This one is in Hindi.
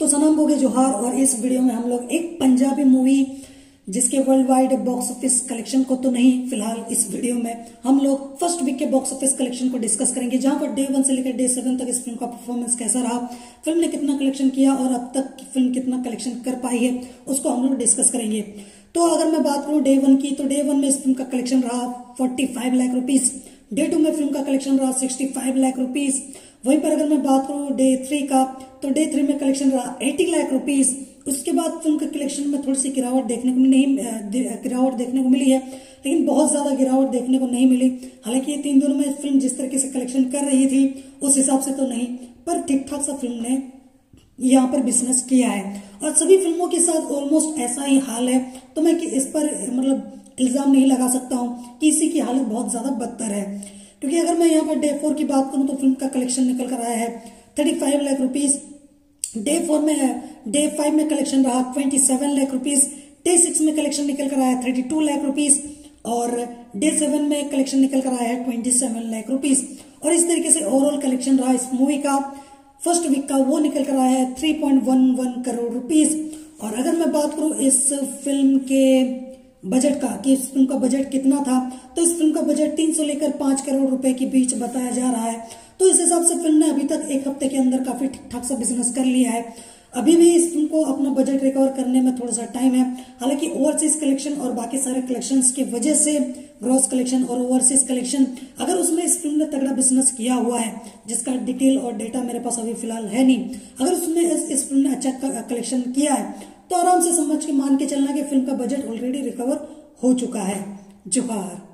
तो सनम बोगे जोहार। और इस वीडियो में हम लोग एक पंजाबी मूवी जिसके world wide box office collection को तो नहीं, फिलहाल इस वीडियो में हम लोग फर्स्ट वीक के बॉक्स ऑफिस कलेक्शन को डिस्कस करेंगे, जहां पर डे 1 से लेकर डे 7 तक इस फिल्म का परफॉर्मेंस कैसा रहा, फिल्म ने कितना कलेक्शन किया और अब तक की फिल्म कितना कलेक्शन कर पाई है उसको हम लोग डिस्कस करेंगे। तो अगर मैं बात करूं डे 1 की, तो डे 1 में इस फिल्म का कलेक्शन रहा 45 लाख रुपीज। डे 2 में फिल्म का कलेक्शन रहा 65 लाख रुपीज। वहीं पर अगर मैं बात करूं डे 3 का, तो डे 3 में कलेक्शन रहा 80 लाख रुपीज। उसके बाद फिल्म के कलेक्शन में थोड़ी सी गिरावट देखने को मिली है, लेकिन बहुत ज्यादा गिरावट देखने को नहीं मिली। हालांकि ये तीन दिनों में फिल्म जिस तरीके से कलेक्शन कर रही थी उस हिसाब से तो नहीं, पर ठीक ठाक सा फिल्म ने यहाँ पर बिजनेस किया है। और सभी फिल्मों के साथ ऑलमोस्ट ऐसा ही हाल है, तो मैं इस पर मतलब इल्जाम नहीं लगा सकता हूँ कि इसी की हालत बहुत ज्यादा बदतर है, क्योंकि अगर मैं यहाँ पर डे 4 की बात करूँ तो फिल्म का कलेक्शन निकल कर आया है 35 लाख रुपीज। डे 5 में कलेक्शन रहा 27 लाख रुपीज। डे 6 में कलेक्शन निकल कर आया 32 लाख रुपीज। और डे 7 में कलेक्शन निकल कर आया 27 लाख रुपीज। और इस तरीके से ओवरऑल कलेक्शन रहा इस मूवी का फर्स्ट वीक का, वो निकल कर आया है 3.11 करोड़ रुपीज। और अगर मैं बात करूं इस फिल्म के बजट का कि इस फिल्म का बजट कितना था, तो इस फिल्म का बजट 3 से लेकर 5 करोड़ रुपए के बीच बताया जा रहा है। तो इस हिसाब से फिल्म ने अभी तक एक हफ्ते के अंदर काफी ठीक ठाक सा बिजनेस कर लिया है। अभी भी इस फिल्म को अपना बजट रिकवर करने में थोड़ा सा टाइम है। हालांकि ओवरसीज कलेक्शन और बाकी सारे कलेक्शंस की वजह से ग्रॉस कलेक्शन और ओवरसीज कलेक्शन अगर उसमें इस फिल्म ने तगड़ा बिजनेस किया हुआ है, जिसका डिटेल और डेटा मेरे पास अभी फिलहाल है नहीं, अगर उसमें इस फिल्म ने अच्छा कलेक्शन किया है तो आराम से समझ के मान के चलना कि फिल्म का बजट ऑलरेडी रिकवर हो चुका है। जोहार।